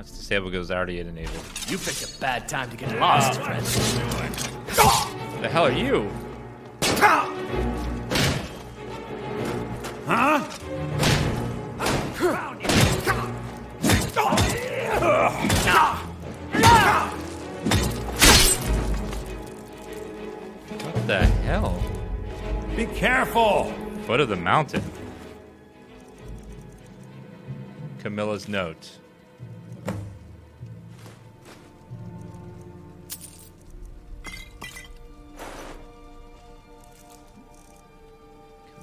Let's disable because it's already enabled. You picked a bad time to get lost, friend. The hell are you? Huh? What the hell? Be careful! Foot of the mountain. Camilla's note.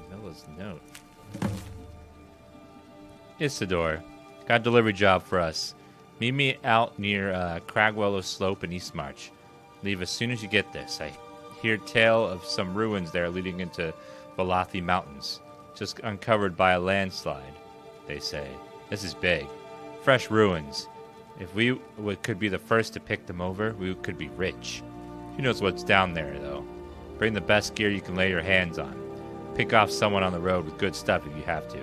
Camilla's note. Isidore, got a delivery job for us. Meet me out near Cragwellow Slope in Eastmarch. Leave as soon as you get this. I hear tale of some ruins there leading into Velathi Mountains, just uncovered by a landslide, they say. This is big. Fresh ruins. If we could be the first to pick them over, we could be rich. Who knows what's down there, though? Bring the best gear you can lay your hands on. Pick off someone on the road with good stuff if you have to.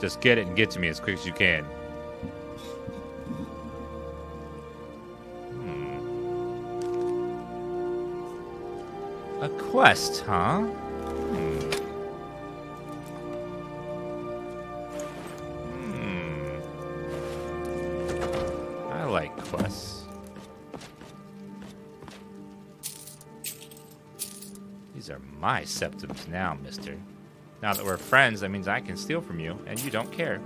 Just get it and get to me as quick as you can. A quest, huh? I like quests. These are my septums now, mister. Now that we're friends, that means I can steal from you, and you don't care.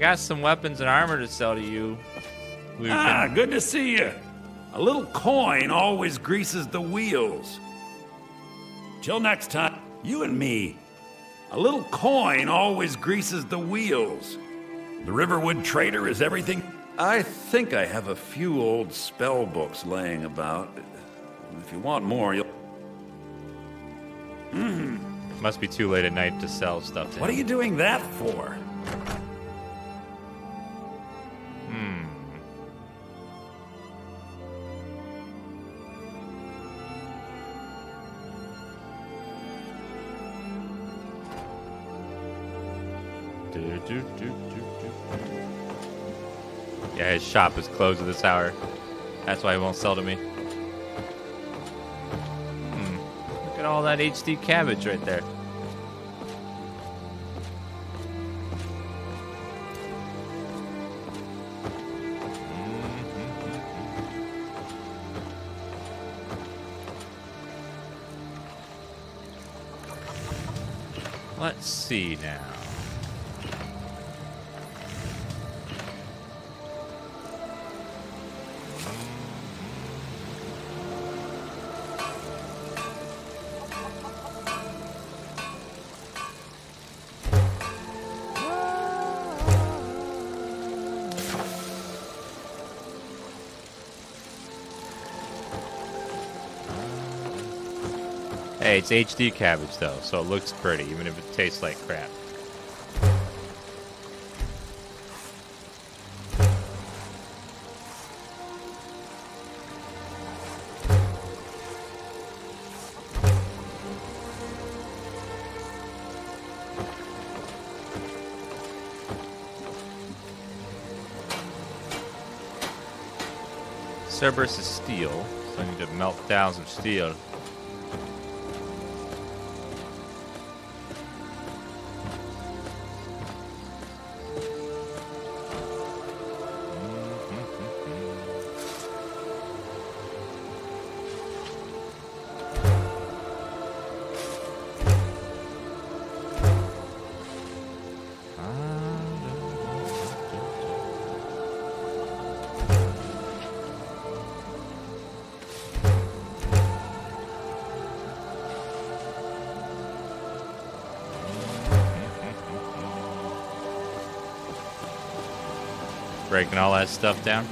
Got some weapons and armor to sell to you. Good to see you. A little coin always greases the wheels. Till next time, you and me. A little coin always greases the wheels. The Riverwood Trader is everything. I think I have a few old spell books laying about. If you want more, you'll... Must be too late at night to sell stuff to him. What are you doing that for? Yeah, his shop is closed at this hour. That's why he won't sell to me. Look at all that HD cabbage right there. Let's see now. Hey, it's HD cabbage, though, so it looks pretty, even if it tastes like crap. Cerberus is steel, so I need to melt down some steel. breaking all that stuff down.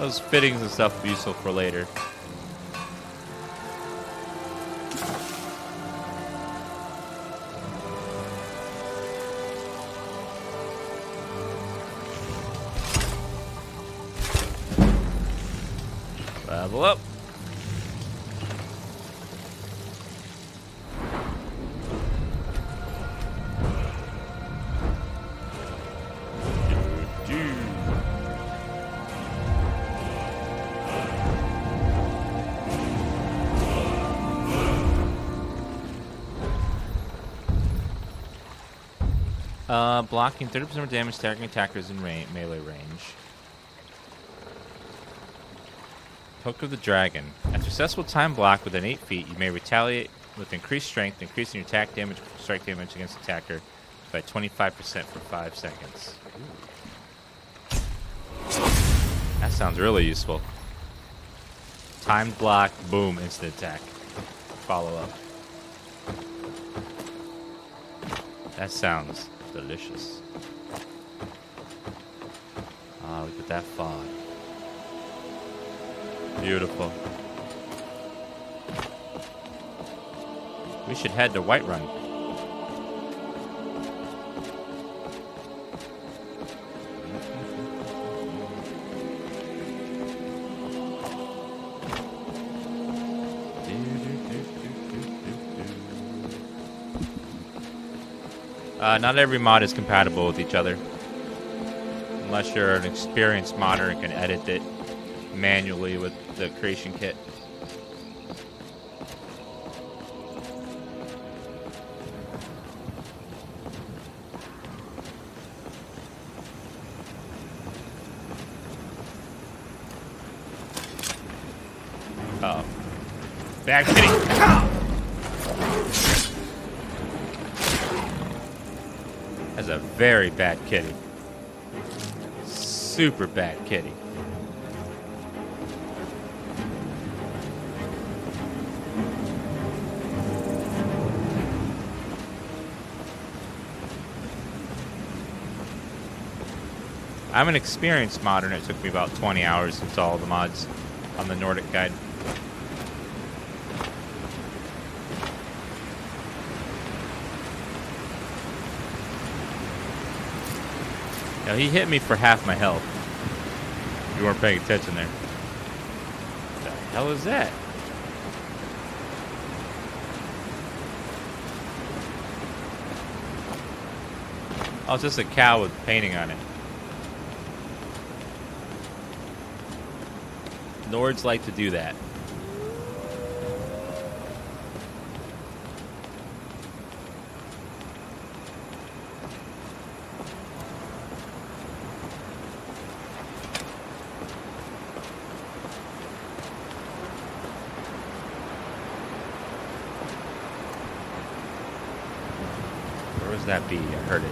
Those fittings and stuff will be useful for later. Level up. Blocking 30% damage, targeting attackers in melee range. Hook of the Dragon. After successful time block within 8 feet, you may retaliate with increased strength, increasing your attack damage, strike damage against attacker by 25% for 5 seconds. Ooh. That sounds really useful. Timed block, boom, instant attack. Follow up. That sounds delicious. Ah, look at that fog. Beautiful. We should head to Whiterun. Not every mod is compatible with each other. Unless you're an experienced modder and can edit it manually with the creation kit. Uh-oh. Back kitty! That's a very bad kitty. Super bad kitty. I'm an experienced modder, and it took me about 20 hours to install the mods on the Nordic guide. Now, he hit me for half my health. You weren't paying attention there. What the hell is that? Oh, it's just a cow with painting on it. Nords like to do that. Where was that bee? I heard it.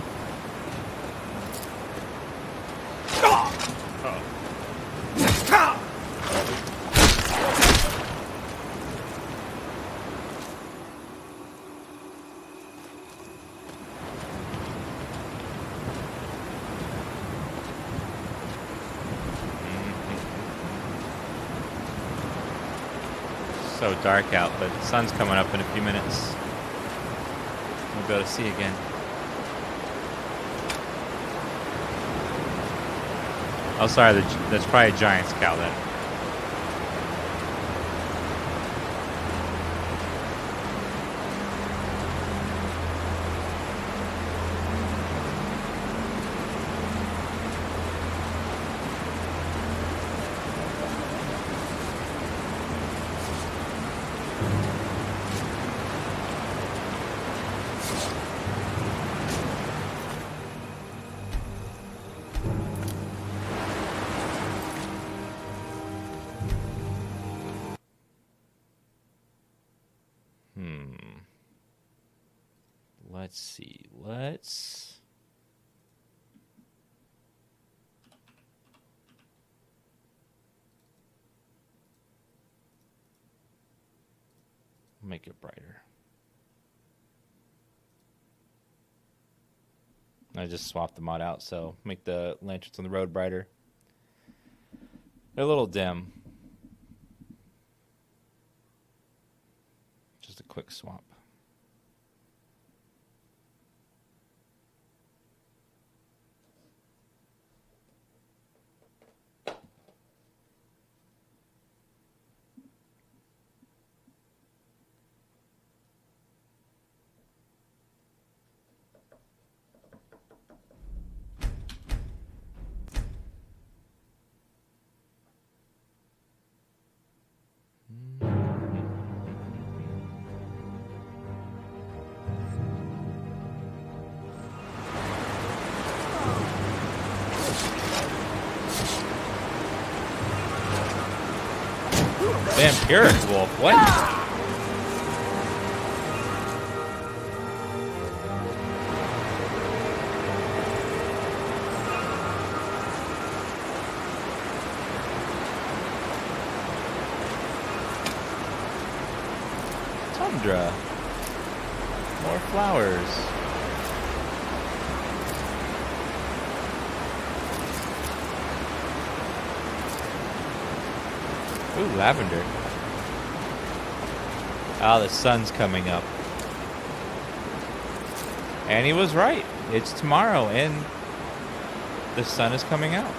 So dark out, but the sun's coming up in a few minutes. We'll be able to see again. Oh, sorry, that's probably a giant's cow then. Let's see. Let's make it brighter. I just swapped the mod out, so make the lanterns on the road brighter. They're a little dim. Just a quick swap. Vampiric wolf, what? Tundra. More flowers. Ooh, lavender. Ah, the sun's coming up. And he was right. It's tomorrow, and the sun is coming out.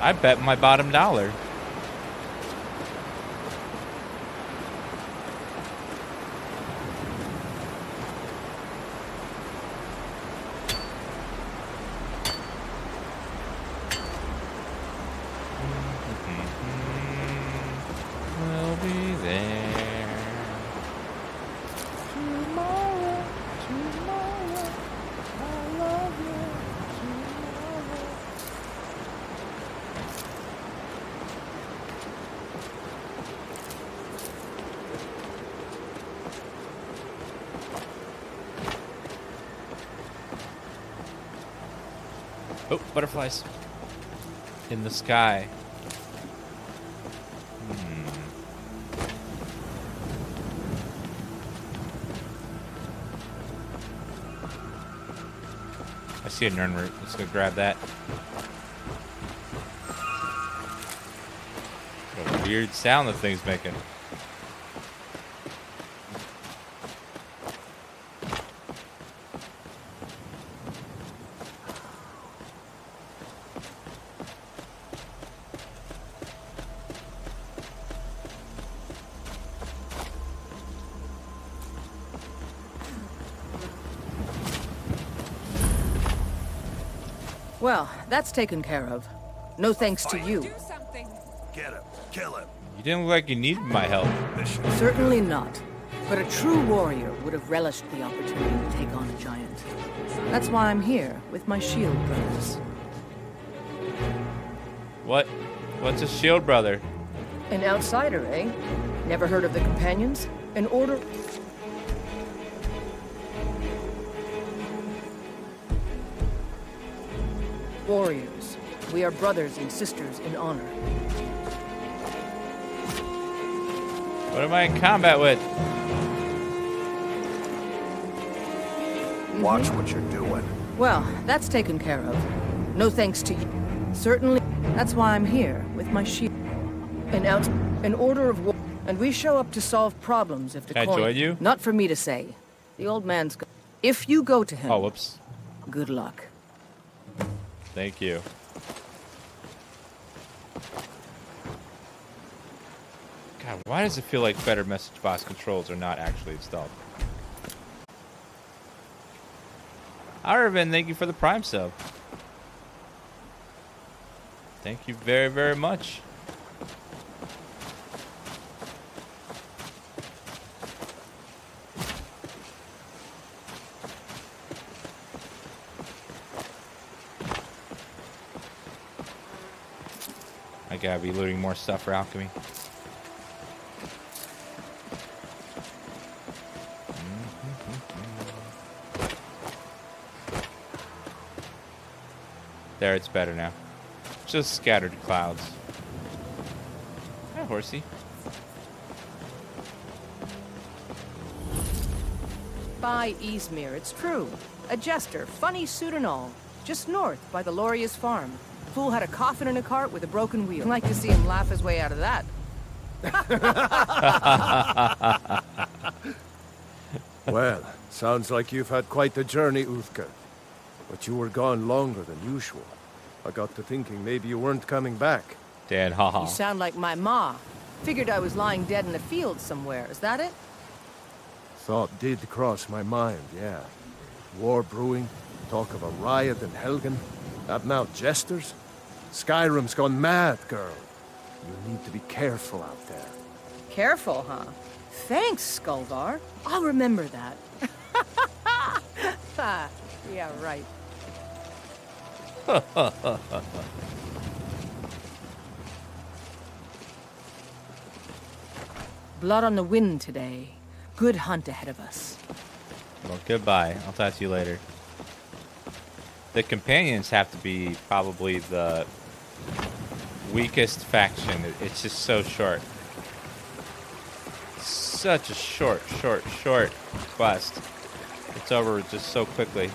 I bet my bottom dollar. Oh, butterflies in the sky. I see a Nern root. Let's go grab that. What a weird sound the thing's making. Well, that's taken care of. No thanks to you. Get him. Kill him. You didn't look like you needed my help. Certainly not. But a true warrior would have relished the opportunity to take on a giant. That's why I'm here, with my shield brothers. What? What's a shield brother? An outsider, eh? Never heard of the Companions? An order... Warriors. We are brothers and sisters in honor. What am I in combat with? Watch what you're doing. Well, that's taken care of. No thanks to you. Certainly, that's why I'm here, with my shield. An order of war. And we show up to solve problems if the coin... Can I join you? Not for me to say. The old man's... If you go to him... Oh, whoops. Good luck. Thank you. God, why does it feel like better message box controls are not actually installed? Arvin, thank you for the Prime sub. Thank you very, very much. I gotta be looting more stuff for alchemy. There, it's better now. Just scattered clouds. I horsey. By Izmir, it's true. A jester, funny suit and all. Just north by the Lauria's farm. Fool had a coffin in a cart with a broken wheel. I'd like to see him laugh his way out of that. Well, sounds like you've had quite the journey, Uthka. But you were gone longer than usual. I got to thinking maybe you weren't coming back. Dad, haha. You sound like my ma. Figured I was lying dead in a field somewhere. Is that it? Thought did cross my mind, yeah. War brewing, talk of a riot in Helgen, that now jesters. Skyrim's gone mad, girl. You need to be careful out there. Careful, huh? Thanks, Skulvar. I'll remember that. Yeah, right. Blood on the wind today. Good hunt ahead of us. Well, goodbye. I'll talk to you later. The companions have to be probably the weakest faction. It's just so short. Such a short quest. It's over just so quickly.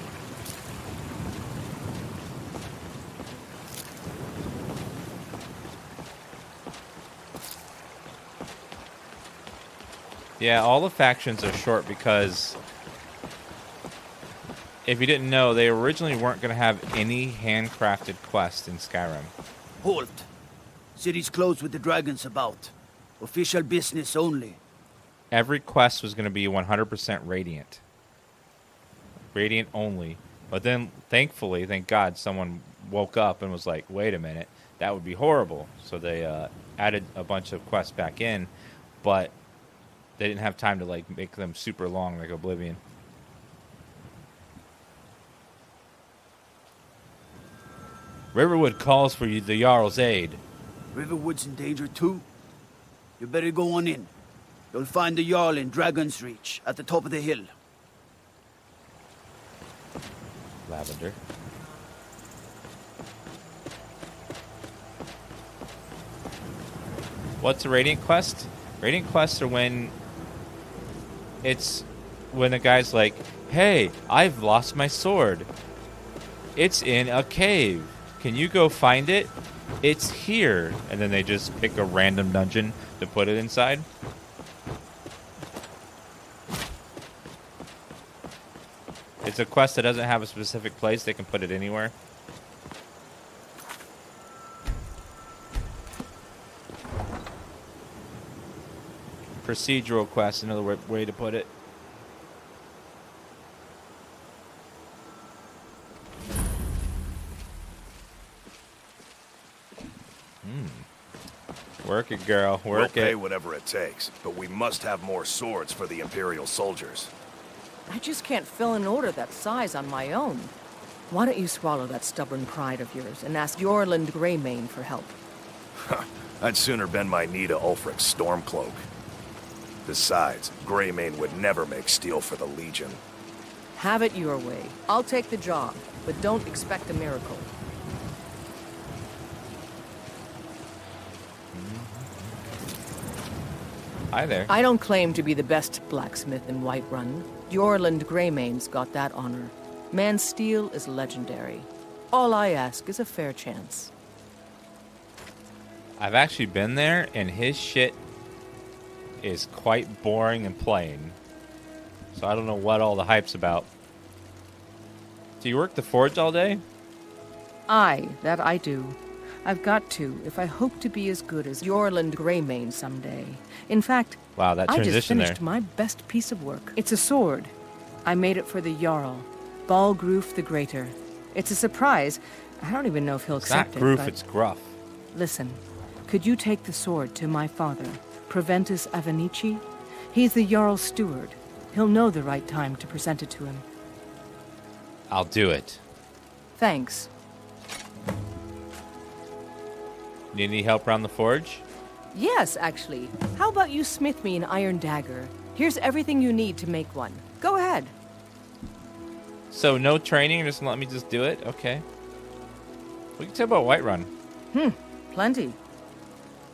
Yeah, all the factions are short because if you didn't know, they originally weren't going to have any handcrafted quests in Skyrim. Halt. City's closed with the dragons about. Official business only. Every quest was going to be 100% Radiant. Radiant only. But then, thankfully, thank God, someone woke up and was like, wait a minute, that would be horrible. So they added a bunch of quests back in, but they didn't have time to like make them super long like Oblivion. Riverwood calls for you, the Jarl's aid. Riverwood's in danger too? You better go on in. You'll find the Jarl in Dragon's Reach at the top of the hill. Lavender. What's a Radiant quest? Radiant quests are when it's when a guy's like, hey, I've lost my sword. It's in a cave. Can you go find it? It's here. And then they just pick a random dungeon to put it inside. It's a quest that doesn't have a specific place. They can put it anywhere. Procedural quest, another way to put it. Work it, girl. Work we'll pay it. Whatever it takes, but we must have more swords for the Imperial soldiers. I just can't fill an order that size on my own. Why don't you swallow that stubborn pride of yours and ask Eorlund Gray-Mane for help? I'd sooner bend my knee to Ulfric Stormcloak. Besides, Greymane would never make steel for the Legion. Have it your way. I'll take the job, but don't expect a miracle. Hi there. I don't claim to be the best blacksmith in Whiterun. Eorlund Greymane's got that honor. Man's steel is legendary. All I ask is a fair chance. I've actually been there, and his shit is quite boring and plain. So I don't know what all the hype's about. Do you work the forge all day? Aye, that I do. I've got to, if I hope to be as good as Eorlund Gray-Mane someday. In fact, wow, that transition I just finished there. My best piece of work. It's a sword. I made it for the Jarl, Balgruuf the Greater. It's a surprise. I don't even know if he'll accept it. It's not Groof, it's Gruff. Listen, could you take the sword to my father? Proventus Avenicci? He's the Jarl's steward. He'll know the right time to present it to him. I'll do it. Thanks. Need any help around the forge? Yes, actually. How about you smith me an iron dagger? Here's everything you need to make one. Go ahead. So no training, just let me just do it? Okay. What can you tell about Whiterun? Plenty.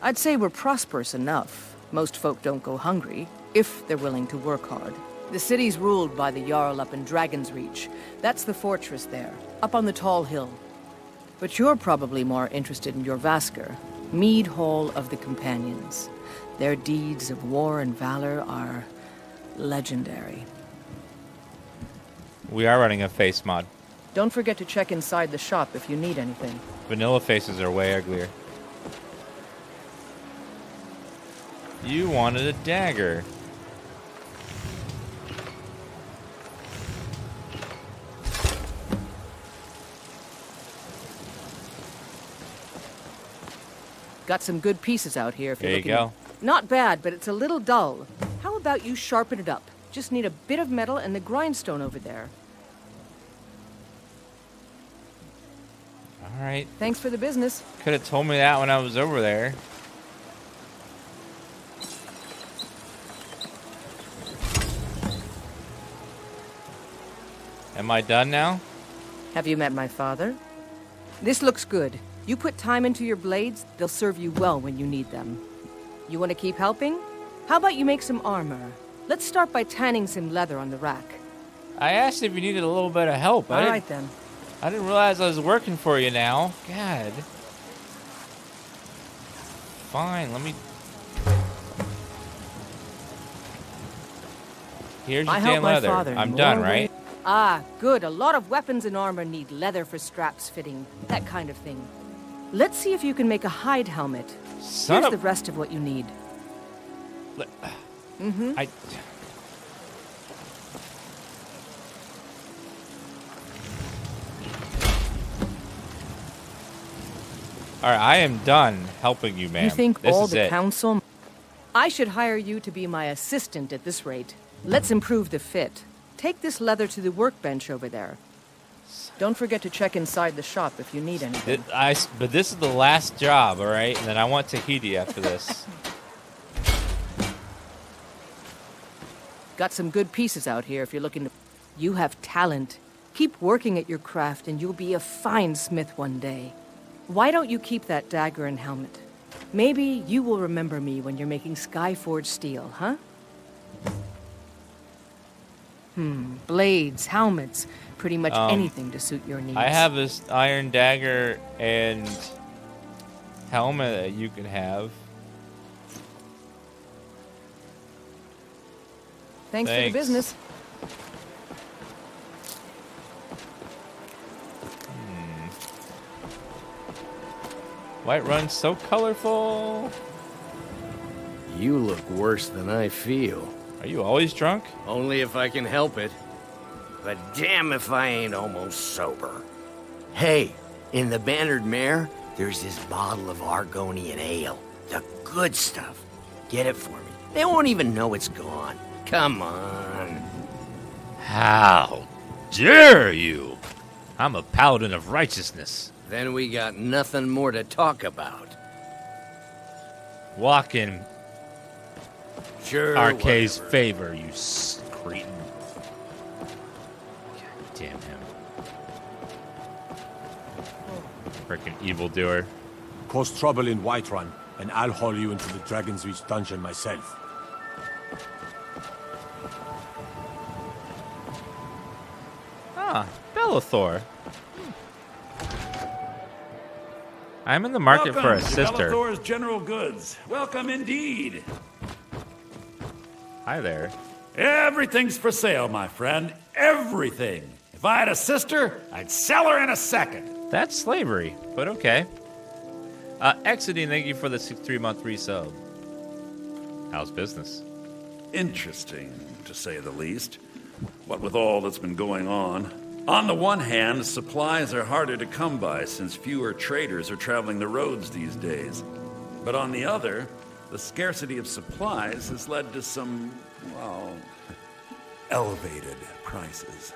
I'd say we're prosperous enough. Most folk don't go hungry, if they're willing to work hard. The city's ruled by the Jarl up in Dragon's Reach. That's the fortress there, up on the tall hill. But you're probably more interested in Jorvaskar, mead hall of the Companions. Their deeds of war and valor are legendary. We are running a face mod. Don't forget to check inside the shop if you need anything. Vanilla faces are way uglier. You wanted a dagger. Got some good pieces out here if you're looking. There you go. Not bad, but it's a little dull. How about you sharpen it up? Just need a bit of metal and the grindstone over there. All right. Thanks for the business. Could have told me that when I was over there. Am I done now? Have you met my father? This looks good. You put time into your blades, they'll serve you well when you need them. You want to keep helping? How about you make some armor? Let's start by tanning some leather on the rack. I asked if you needed a little bit of help. All right, then. I didn't realize I was working for you now. God. Fine, let me... Here's your damn leather. I'm done, right? Ah, good. A lot of weapons and armor need leather for straps fitting. That kind of thing. Let's see if you can make a hide helmet. Here's the rest of what you need. Mm-hmm. All right, I am done helping you, ma'am. You think all the council? I should hire you to be my assistant at this rate. Let's improve the fit. Take this leather to the workbench over there. Don't forget to check inside the shop if you need anything. But this is the last job, all right? And then I want Tahiti after this. Got some good pieces out here if you're looking to... You have talent. Keep working at your craft and you'll be a fine smith one day. Why don't you keep that dagger and helmet? Maybe you will remember me when you're making Skyforged steel, huh? Blades, helmets... Pretty much anything to suit your needs. I have this iron dagger and helmet that you can have. Thanks for the business. Whiterun's so colorful. You look worse than I feel. Are you always drunk? Only if I can help it. But damn if I ain't almost sober. Hey, in the Bannered Mare, there's this bottle of Argonian ale. The good stuff. Get it for me. They won't even know it's gone. Come on. How dare you? I'm a paladin of righteousness. Then we got nothing more to talk about. Walk in RK's favor, you cretin. Damn him. Frickin' evildoer. Cause trouble in Whiterun, and I'll haul you into the Dragon's Reach dungeon myself. Ah, Belathor. I'm in the market for a sister. Belathor's General Goods. Welcome indeed. Hi there. Everything's for sale, my friend. Everything. If I had a sister, I'd sell her in a second. That's slavery, but okay. Exiting, thank you for the 3-month resub. How's business? Interesting, to say the least. What with all that's been going on. On the one hand, supplies are harder to come by since fewer traders are traveling the roads these days. But on the other, the scarcity of supplies has led to some, well, elevated prices.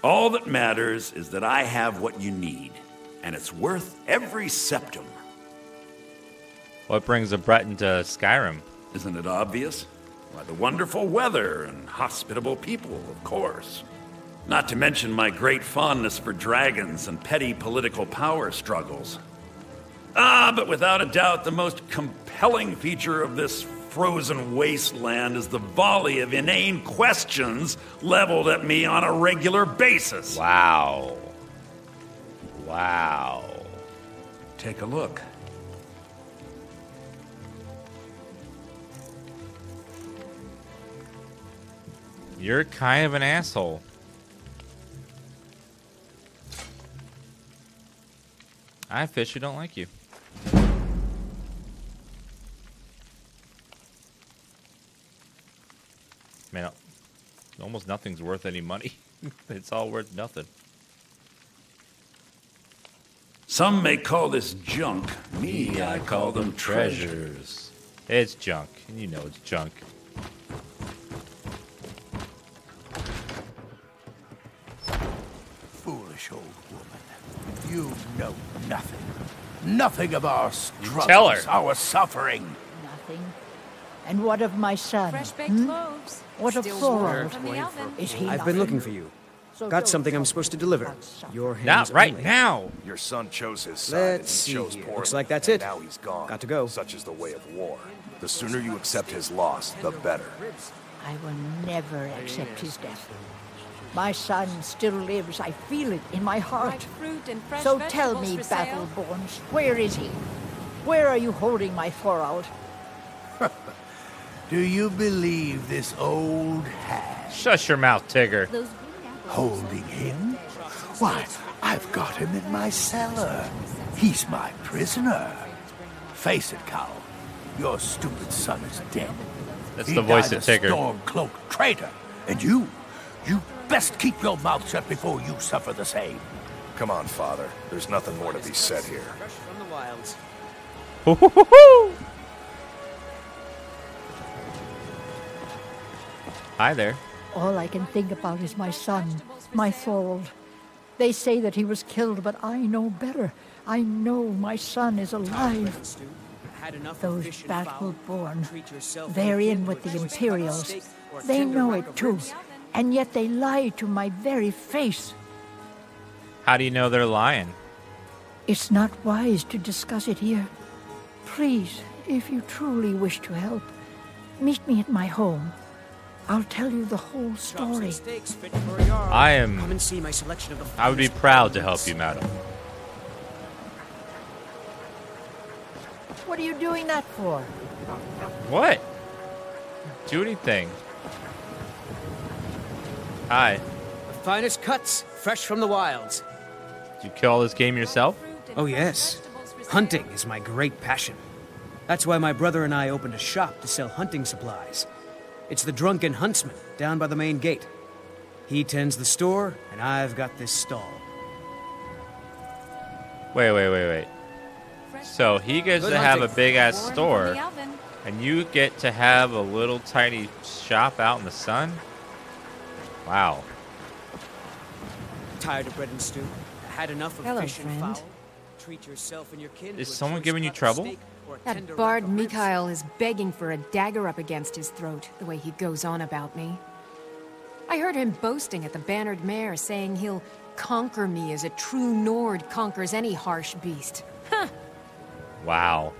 All that matters is that I have what you need, and it's worth every septum. What brings a Breton to Skyrim? Isn't it obvious? Why, the wonderful weather and hospitable people, of course. Not to mention my great fondness for dragons and petty political power struggles. But without a doubt, the most compelling feature of this frozen wasteland is the volley of inane questions leveled at me on a regular basis. Wow. Take a look. You're kind of an asshole. I have fish who don't like you. Man, almost nothing's worth any money. It's all worth nothing. Some may call this junk. Me, I call them treasures. It's junk. You know it's junk. Foolish old woman. You know nothing. Nothing of our struggles, tell her. Our suffering. Nothing. And what of my son? Fresh-baked loaves. What of Thorald? Is he I've been looking for you. Got something I'm supposed to deliver. Your hands not right only. Now. Your son chose his side. Let's see. Looks like that's it. Now he's gone. Got to go. Such is the way of war. The sooner you accept his loss, the better. I will never accept his death. My son still lives. I feel it in my heart. So tell me, Battleborns, where is he? Where are you holding my Thorald? Do you believe this old hat? Shut your mouth, Tigger. Holding him? Why, I've got him in my cellar. He's my prisoner. Face it, Carl. Your stupid son is dead. That's the voice of Tigger. Stormcloak traitor. And you best keep your mouth shut before you suffer the same. Come on, Father. There's nothing more to be said here. Fresh from the wilds. Hi there. All I can think about is my son, my Thorald. They say that he was killed, but I know better. I know my son is alive. Those battle-born, they're in with the Imperials. They know it too, and yet they lie to my very face. How do you know they're lying? It's not wise to discuss it here. Please, if you truly wish to help, meet me at my home. I'll tell you the whole story. I would be proud to help you, madam. What are you doing that for? What? Do anything. Hi. The finest cuts, fresh from the wilds. Did you kill all this game yourself? Oh, yes. Hunting is my great passion. That's why my brother and I opened a shop to sell hunting supplies. It's the Drunken Huntsman, down by the main gate. He tends the store, and I've got this stall. Wait. So he gets to have a big-ass store, and you get to have a little tiny shop out in the sun? Wow. Tired of bread and stew? Had enough of fish and fowl? Treat yourself and your kin. Is someone giving you trouble? That bard Mikhail is begging for a dagger up against his throat, the way he goes on about me. I heard him boasting at the Bannered Mare, saying he'll conquer me as a true Nord conquers any harsh beast. Huh. Wow.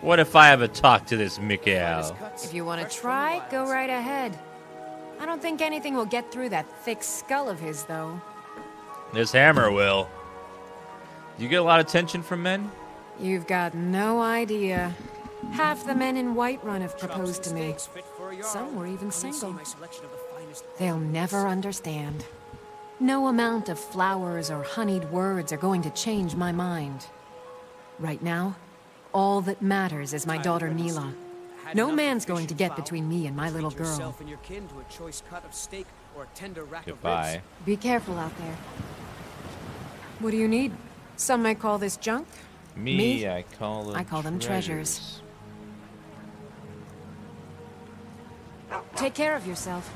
What if I ever talk to this Mikhail? If you want to try, go right ahead. I don't think anything will get through that thick skull of his, though. This hammer will. Do you get a lot of attention from men? You've got no idea. Half the men in Whiterun have proposed to me. Some were even single. They'll never understand. No amount of flowers or honeyed words are going to change my mind. Right now, all that matters is my daughter Mila. No man's going to get between me and my little girl. Goodbye. Be careful out there. What do you need? Some may call this junk. Me, I call them treasures. Take care of yourself.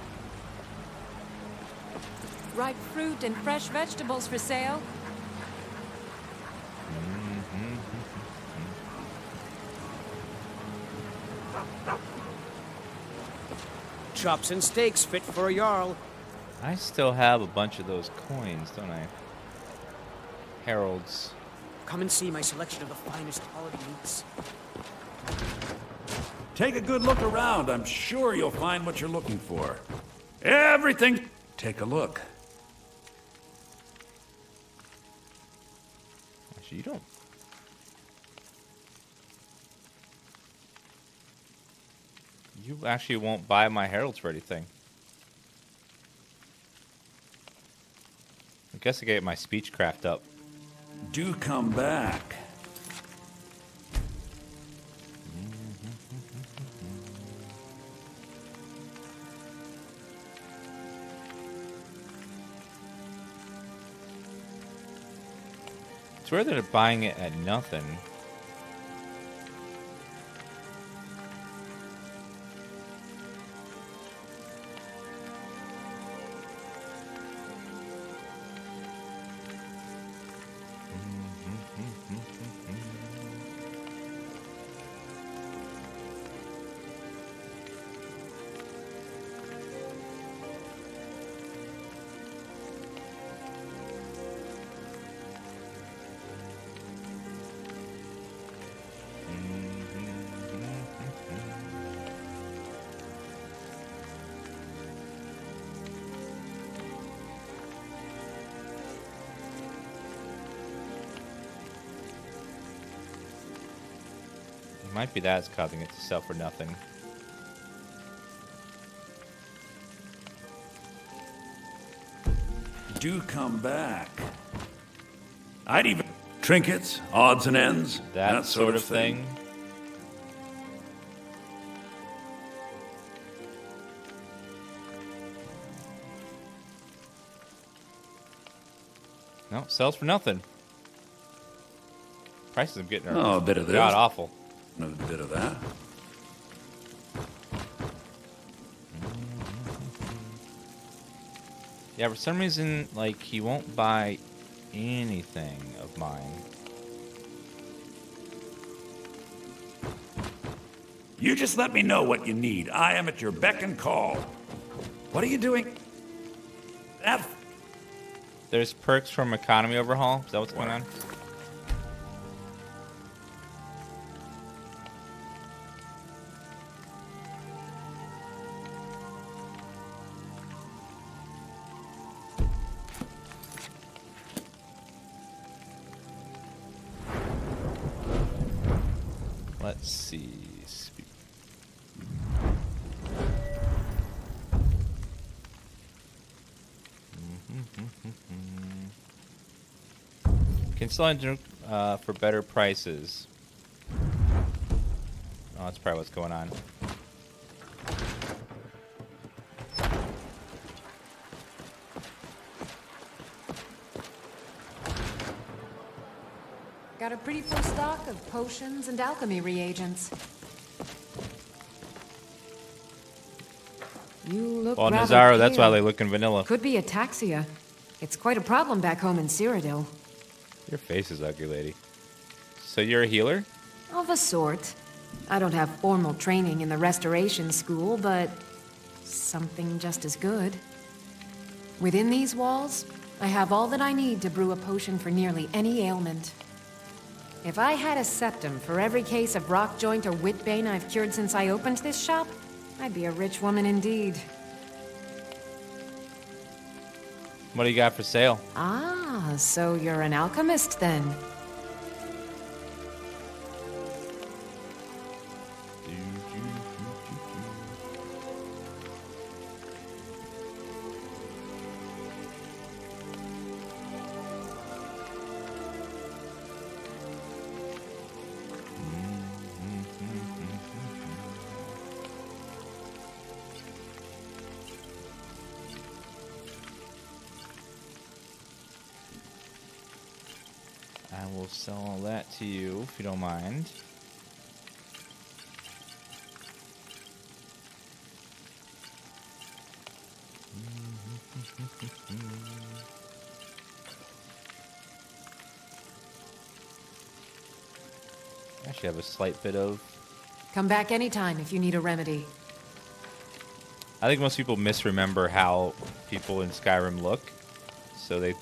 Ripe fruit and fresh vegetables for sale. Chops and steaks fit for a jarl. I still have a bunch of those coins, don't I? Heralds. Come and see my selection of the finest quality meats. Take a good look around. I'm sure you'll find what you're looking for. Everything. Take a look. Actually, you don't. You actually won't buy my heralds for anything. I guess I get my speech craft up. Do come back. It's where they're buying it at nothing. Might be that's causing it to sell for nothing. Do come back. I'd even trinkets, odds and ends, that sort of thing. No, sells for nothing. Prices I'm getting are a bit of this. God awful. Another bit of that. Yeah, for some reason, like, he won't buy anything of mine. You just let me know what you need. I am at your beck and call. What are you doing? There's perks from economy overhaul. Is that what's going on? Selling for better prices. Oh, that's probably what's going on. Got a pretty full stock of potions and alchemy reagents. You look well, Nazaro, that's why they look in vanilla. Could be ataxia. It's quite a problem back home in Cyrodiil. Your face is ugly, lady. So you're a healer? Of a sort. I don't have formal training in the restoration school, but something just as good. Within these walls, I have all that I need to brew a potion for nearly any ailment. If I had a septum for every case of rock joint or whitbane I've cured since I opened this shop, I'd be a rich woman indeed. What do you got for sale? Ah, so you're an alchemist then. To you, if you don't mind. I actually have a slight bit of... Come back anytime if you need a remedy. I think most people misremember how people in Skyrim look. So they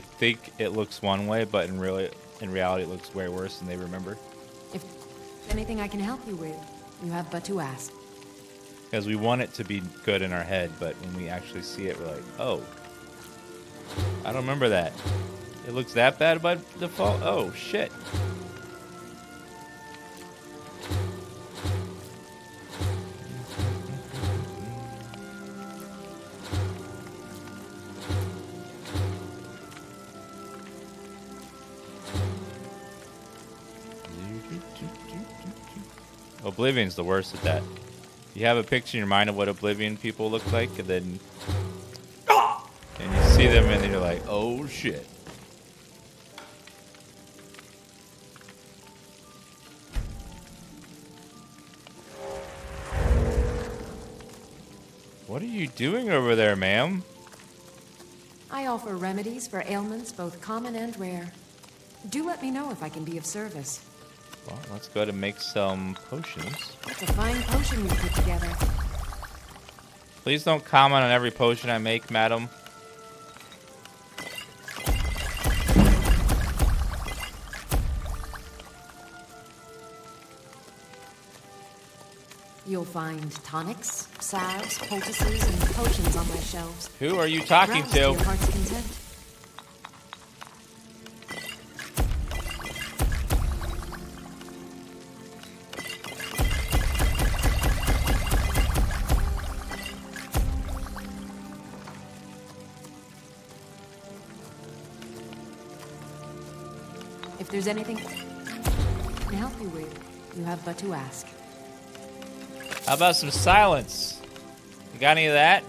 think it looks one way, but in real In reality, it looks way worse than they remember. If anything I can help you with, you have but to ask. Because we want it to be good in our head, but when we actually see it, we're like, oh, I don't remember that. It looks that bad by default? Oh, shit. Oblivion's the worst at that. You have a picture in your mind of what Oblivion people look like, and then and you see them, and then you're like, oh, shit. What are you doing over there, ma'am? I offer remedies for ailments both common and rare. Do let me know if I can be of service. Well, let's go ahead and make some potions. That's a fine potion you put together. Please don't comment on every potion I make, madam. You'll find tonics, salves, poultices, and potions on my shelves. Who are you talking to? Your heart's content. If there's anything I can help you with, you have but to ask. How about some silence? You got any of that?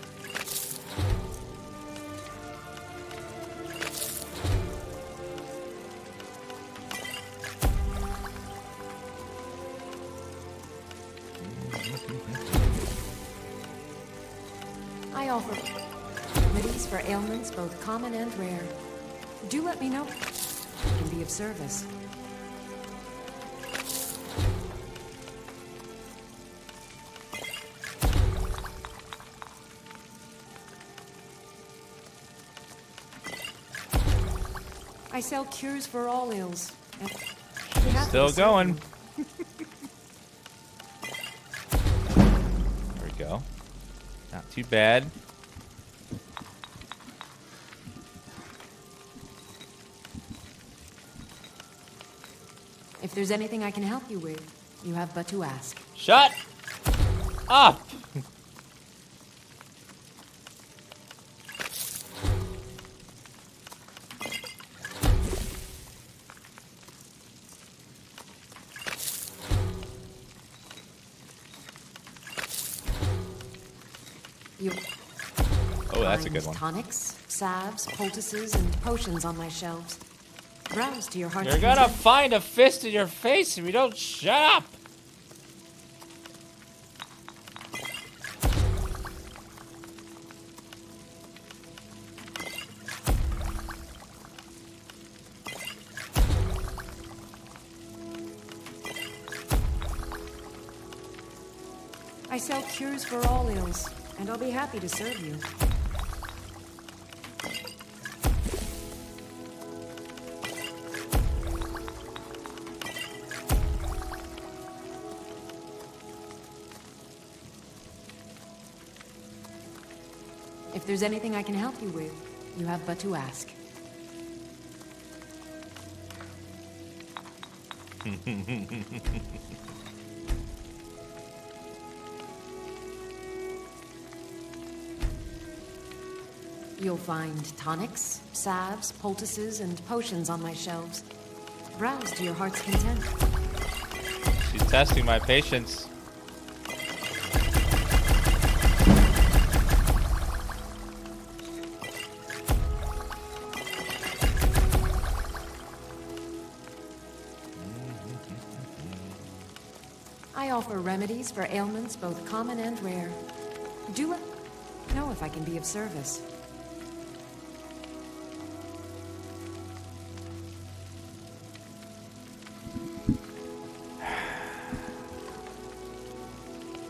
I offer remedies for ailments both common and rare. Do let me know. Can be of service. I sell cures for all ills. Still going. There we go. Not too bad. If there's anything I can help you with, you have but to ask. Shut up! Oh, that's a good one. Tonics, salves, poultices, and potions on my shelves. Browse to your heart. You're gonna find a fist in your face if you don't shut up. I sell cures for all ills, and I'll be happy to serve you. If there's anything I can help you with, you have but to ask. You'll find tonics, salves, poultices, and potions on my shelves. Browse to your heart's content. She's testing my patience. Offer remedies for ailments both common and rare. Do I know if I can be of service?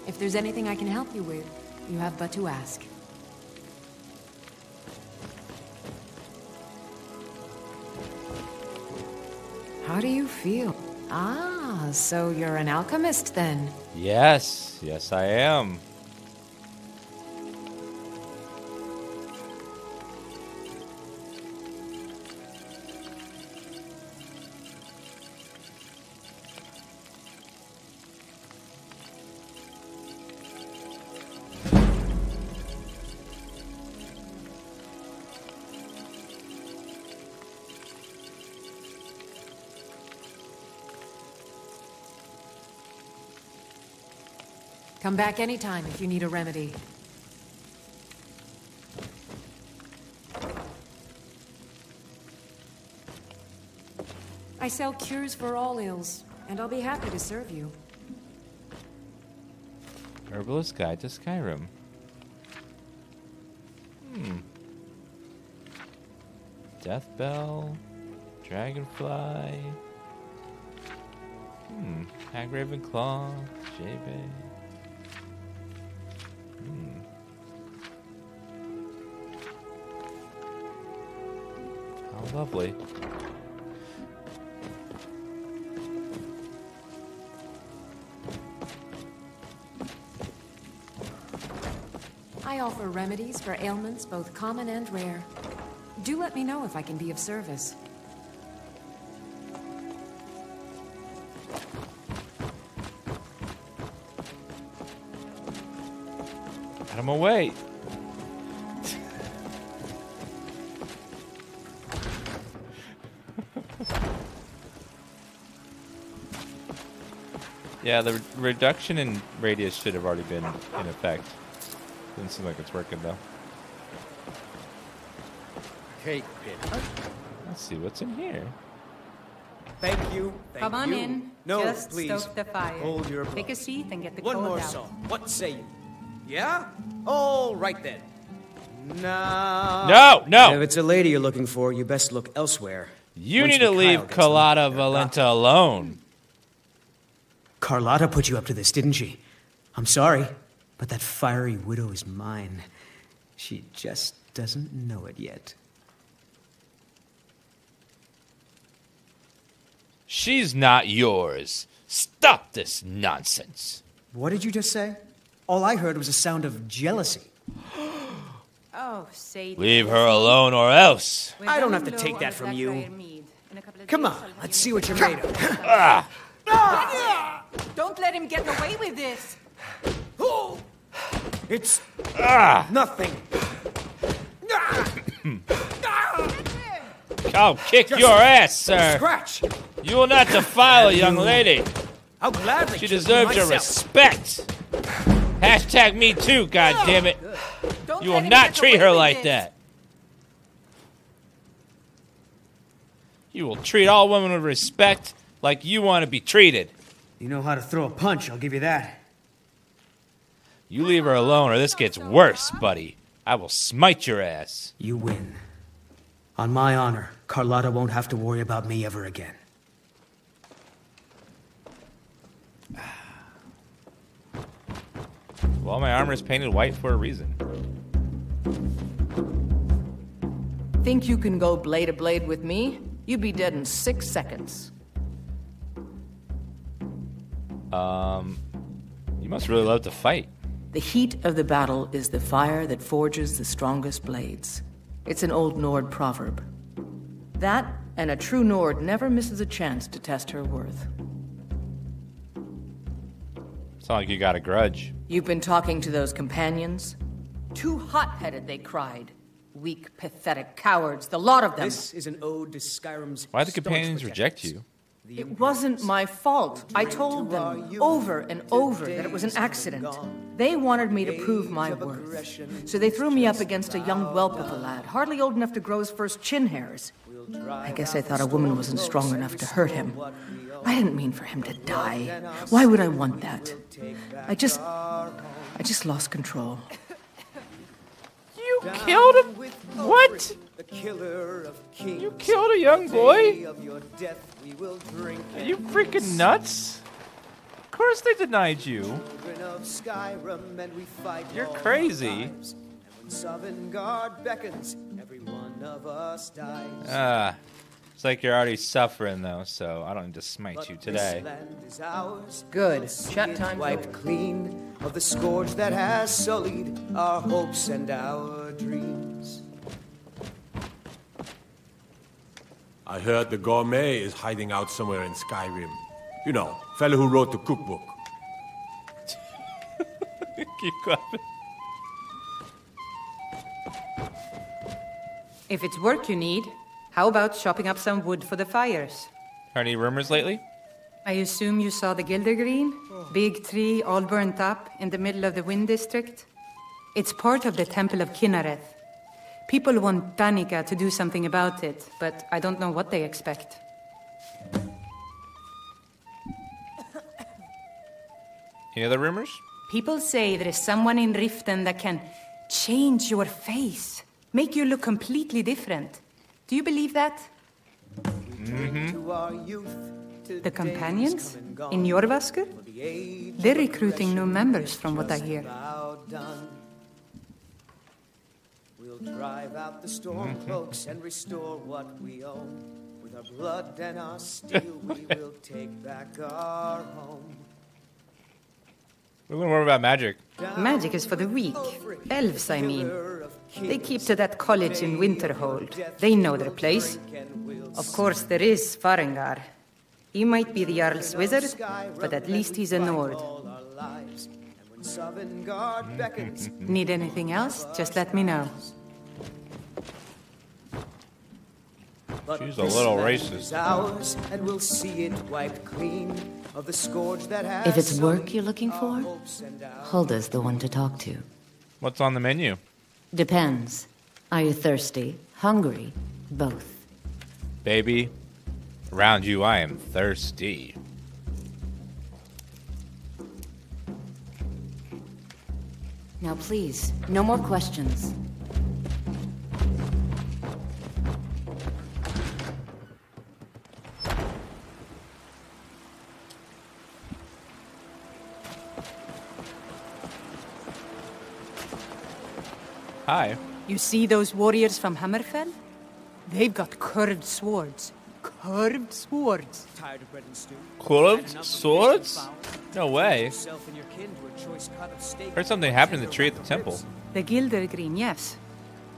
If there's anything I can help you with, you have but to ask. How do you feel? Ah, so you're an alchemist then? Yes, yes I am. Come back anytime if you need a remedy. I sell cures for all ills, and I'll be happy to serve you. Herbalist Guide to Skyrim. Death Bell, Dragonfly. Hagraven Claw, Jabay. How lovely. I offer remedies for ailments both common and rare. Do let me know if I can be of service. I'm away. Yeah, the reduction in radius should have already been in effect. Doesn't seem like it's working though. Take it. Let's see what's in here. Thank you. Thank Come on you. In. No, just please. Stoke the fire. Hold your blood. Take a seat and get the cold out. One more song. What say you? Yeah? All right then. No. If it's a lady you're looking for, you best look elsewhere. You need to leave Carlotta Valenta alone. Carlotta put you up to this, didn't she? I'm sorry, but that fiery widow is mine. She just doesn't know it yet. She's not yours. Stop this nonsense. What did you just say? All I heard was a sound of jealousy. Oh, Sadie. Leave her alone or else. I don't have to take that from you. Come on, let's see what you're made of. Don't let him get away with this. It's nothing. I'll kick your ass, sir. Scratch. You will not defile a young lady. How gladly she deserves your respect. Hashtag me too, goddammit. You will not treat her like that. You will treat all women with respect like you want to be treated. You know how to throw a punch, I'll give you that. You leave her alone or this gets worse, buddy. I will smite your ass. You win. On my honor, Carlotta won't have to worry about me ever again. Well, my armor is painted white for a reason. Think you can go blade to blade with me? You'd be dead in 6 seconds. You must really love to fight. The heat of the battle is the fire that forges the strongest blades. It's an old Nord proverb. That, and a true Nord never misses a chance to test her worth. It's not like you got a grudge. You've been talking to those companions? Too hot-headed, they cried. Weak, pathetic cowards, the lot of them. This is an ode to Skyrim's. Why did the companions reject you? It wasn't my fault. I told them over and over that it was an accident. They wanted me to prove my worth. So they threw me up against a young whelp of a lad, hardly old enough to grow his first chin hairs. I guess I thought a woman wasn't strong enough to hurt him. I didn't mean for him to die. Why would I want that? I just lost control. You killed him? What? You killed a young boy? Are you freaking nuts? Of course they denied you. You're crazy. Sovngarde beckons, every one of us dies. It's like you're already suffering, though, so I don't need to smite you today. Good. Chat time. Wiped clean of the scourge that has sullied our hopes and our dreams. I heard the Gourmet is hiding out somewhere in Skyrim. You know, fellow who wrote the cookbook. Keep clapping. If it's work you need, how about chopping up some wood for the fires? Heard any rumors lately? I assume you saw the Gildergreen? Big tree all burnt up in the middle of the Wind District? It's part of the Temple of Kinareth. People want Danica to do something about it, but I don't know what they expect. Any other rumors? People say there is someone in Riften that can change your face, make you look completely different. Do you believe that? Mm-hmm. The Companions? In Jorvaskar? They're recruiting new members from what I hear. We'll drive out the Stormcloaks and restore what we own. With our blood and our steel, we will take back our home. We're going to worry about magic. Magic is for the weak. Elves, I mean. They keep to that college in Winterhold. They know their place. Of course, there is Farengar. He might be the Jarl's wizard, but at least he's a Nord. Need anything else? Just let me know. She's a little racist. And we'll see it wiped clean of the scourge that has. If it's work you're looking for, Hulda's the one to talk to. What's on the menu? Depends. Are you thirsty? Hungry? Both. Baby, around you I am thirsty. Now please, no more questions. Hi. You see those warriors from Hammerfell? They've got curved swords. Curved swords. Tired of bread and stew? Curved swords? No way. Heard something happened in the tree at the temple. The Gildergreen, yes.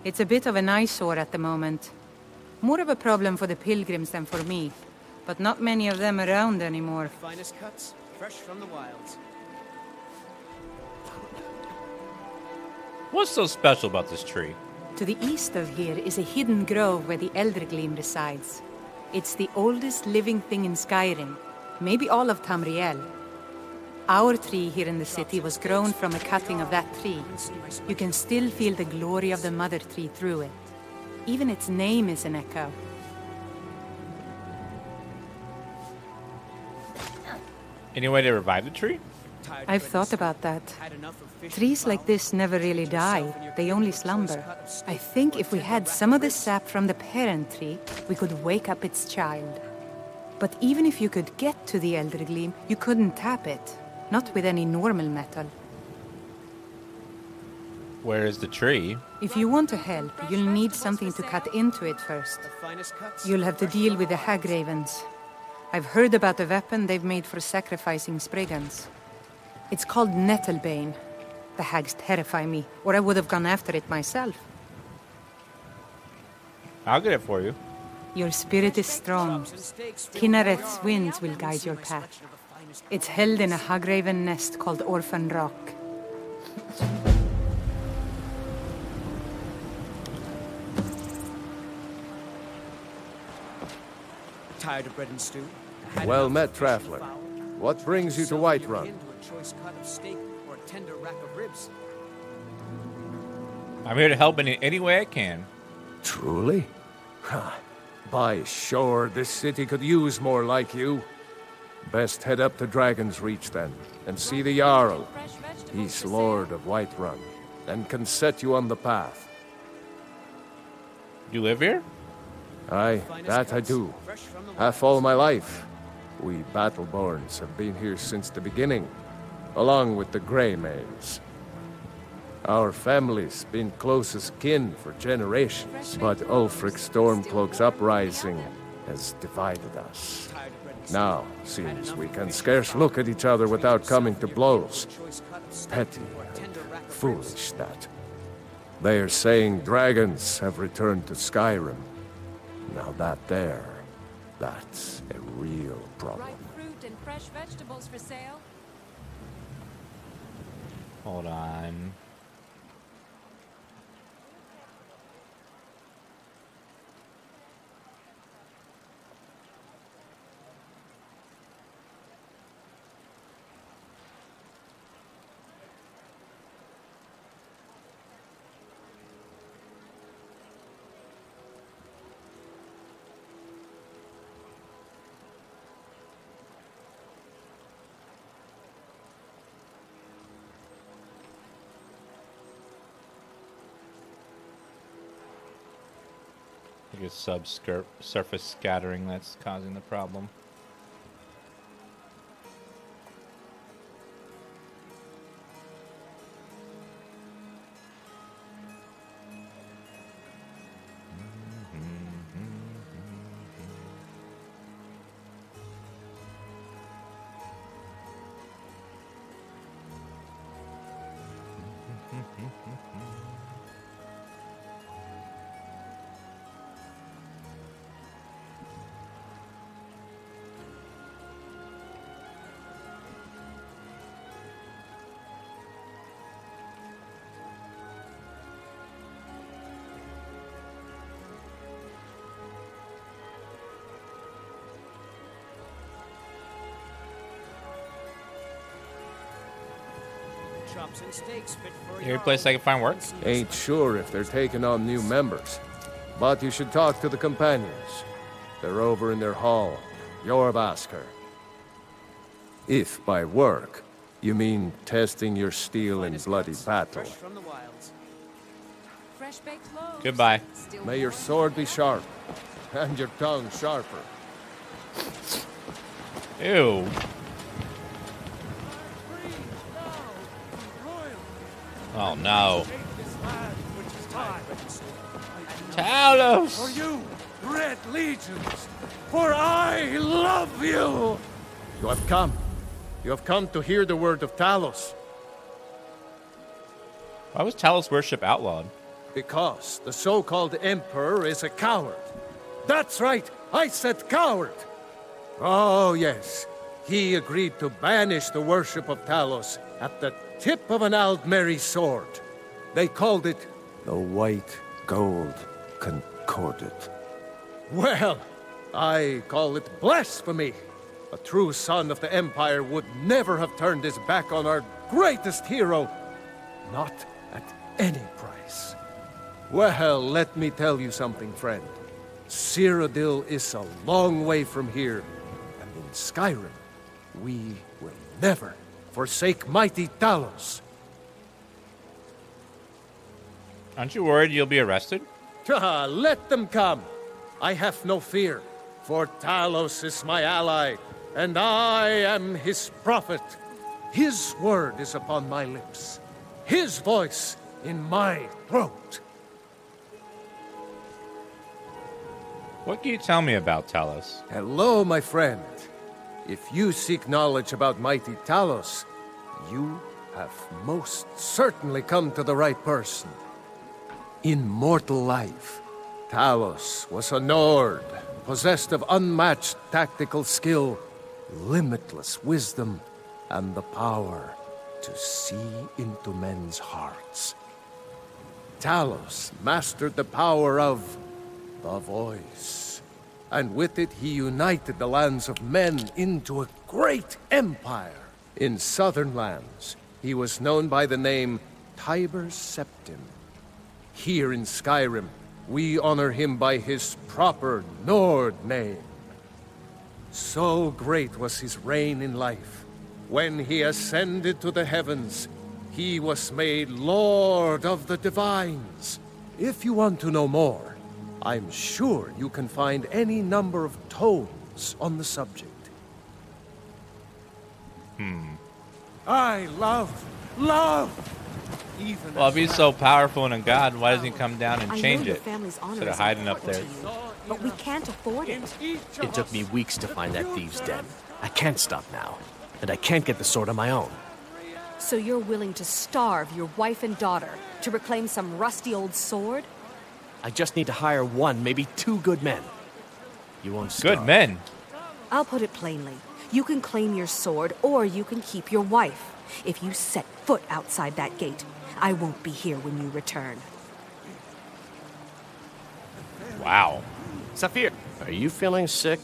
It's a bit of an eyesore at the moment. More of a problem for the pilgrims than for me. But not many of them around anymore. Finest cuts, fresh from the wilds. What's so special about this tree? To the east of here is a hidden grove where the Eldergleam resides. It's the oldest living thing in Skyrim, maybe all of Tamriel. Our tree here in the city was grown from a cutting of that tree. You can still feel the glory of the mother tree through it. Even its name is an echo. Any way to revive the tree? I've thought about that. Trees like this never really die, they only slumber. I think if we had some of the sap from the parent tree, we could wake up its child. But even if you could get to the Eldergleam, you couldn't tap it. Not with any normal metal. Where is the tree? If you want to help, you'll need something to cut into it first. You'll have to deal with the Hagravens. I've heard about a weapon they've made for sacrificing Spriggans. It's called Nettlebane. The hags terrify me, or I would have gone after it myself. I'll get it for you. Your spirit is strong. Kinareth's winds will guide your path. It's held in a hagraven nest called Orphan Rock. Tired of bread and stew? Well met, traveler. What brings you to Whiterun? Choice cut of steak or a tender rack of ribs. I'm here to help in any way I can. Truly? Huh. By shore, this city could use more like you. Best head up to Dragon's Reach then, and see the Jarl. He's Lord of Whiterun, and can set you on the path. You live here? Aye, that I do. Half all my life. We Battleborns have been here since the beginning, along with the Gray-Manes. Our family's been closest kin for generations, but Ulfric Stormcloak's uprising has divided us. Now, seems we can scarce look at each other without coming to blows. Petty and foolish, that. They are saying dragons have returned to Skyrim. Now that there, that's a real problem. Ripe fruit and fresh vegetables for sale. Hold on. It's subsurface scattering that's causing the problem. Every place I can find work? Ain't sure if they're taking on new members. But you should talk to the Companions. They're over in their hall, Jorvaskar. If by work, you mean testing your steel in bloody battle. Goodbye. May your sword be sharp, and your tongue sharper. Ew. Oh no. Talos! For you, red legions, for I love you! You have come to hear the word of Talos. Why was Talos worship outlawed? Because the so-called emperor is a coward. That's right, I said coward! Oh yes, he agreed to banish the worship of Talos at the tip of an Aldmeri sword. They called it the White Gold Concordat. Well, I call it blasphemy. A true son of the Empire would never have turned his back on our greatest hero. Not at any price. Well, let me tell you something, friend. Cyrodiil is a long way from here, and in Skyrim, we will never forsake mighty Talos. Aren't you worried you'll be arrested? Let them come. I have no fear, for Talos is my ally, and I am his prophet. His word is upon my lips, his voice in my throat. What can you tell me about Talos? Hello, my friend. If you seek knowledge about mighty Talos, you have most certainly come to the right person. In mortal life, Talos was a Nord, possessed of unmatched tactical skill, limitless wisdom, and the power to see into men's hearts. Talos mastered the power of the voice. And with it, he united the lands of men into a great empire. In southern lands, he was known by the name Tiber Septim. Here in Skyrim, we honor him by his proper Nord name. So great was his reign in life. When he ascended to the heavens, he was made Lord of the Divines. If you want to know more, I'm sure you can find any number of tomes on the subject. I love! Even well, if he's so powerful and a god, why doesn't he come down and change it? Instead of hiding up there. but we can't afford it. It took me weeks to find that thieves' den. I can't stop now, and I can't get the sword on my own. So you're willing to starve your wife and daughter to reclaim some rusty old sword? I just need to hire one, maybe two good men. You won't starve. Good men? I'll put it plainly. You can claim your sword, or you can keep your wife. If you set foot outside that gate, I won't be here when you return. Wow. Saphir, are you feeling sick?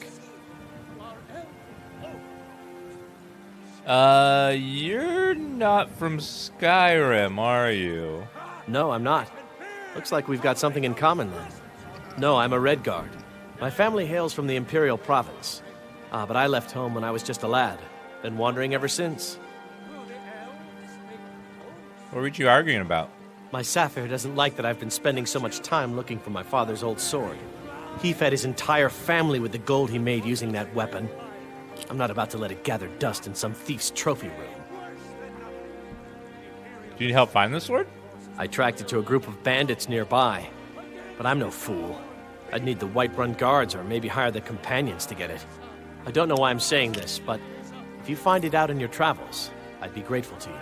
You're not from Skyrim, are you? No, I'm not. Looks like we've got something in common then. No, I'm a Red Guard. My family hails from the Imperial Province. But I left home when I was just a lad. Been wandering ever since. What were you arguing about? My Saphir doesn't like that I've been spending so much time looking for my father's old sword. He fed his entire family with the gold he made using that weapon. I'm not about to let it gather dust in some thief's trophy room. Do you need help find the sword? I tracked it to a group of bandits nearby, but I'm no fool. I'd need the Whiterun guards or maybe hire the Companions to get it. I don't know why I'm saying this, but if you find it out in your travels, I'd be grateful to you.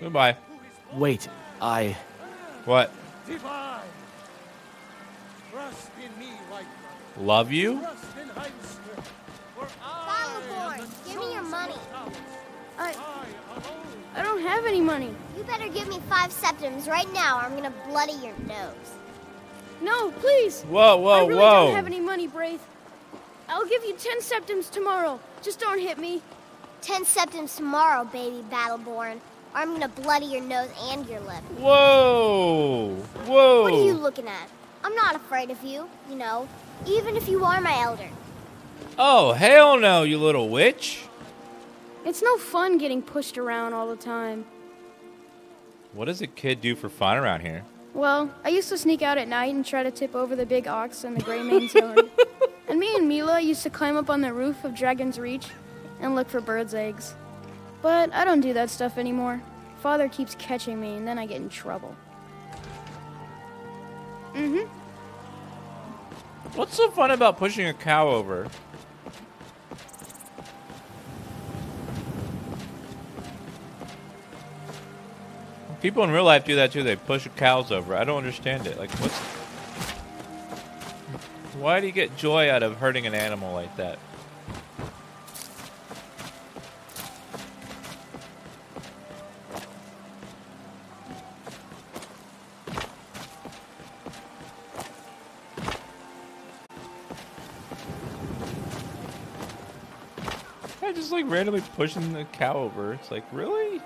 Goodbye. Wait, I... What? Love you? Boy, give me your money. I don't have any money. You better give me 5 septims right now or I'm gonna bloody your nose. No, please. Whoa. I don't have any money, Braith. I'll give you 10 septims tomorrow. Just don't hit me. 10 septims tomorrow, baby Battleborn. Or I'm gonna bloody your nose and your lip. Whoa. What are you looking at? I'm not afraid of you, you know, even if you are my elder. Oh, hell no, you little witch. It's no fun getting pushed around all the time. What does a kid do for fun around here? Well, I used to sneak out at night and try to tip over the big ox and the Gray-Mane stone. And me and Mila used to climb up on the roof of Dragon's Reach and look for birds' eggs. But I don't do that stuff anymore. Father keeps catching me, and then I get in trouble. What's so fun about pushing a cow over? People in real life do that too. They push cows over. I don't understand it. Like, what's... Why do you get joy out of hurting an animal like that? Randomly pushing the cow over. It's like, really?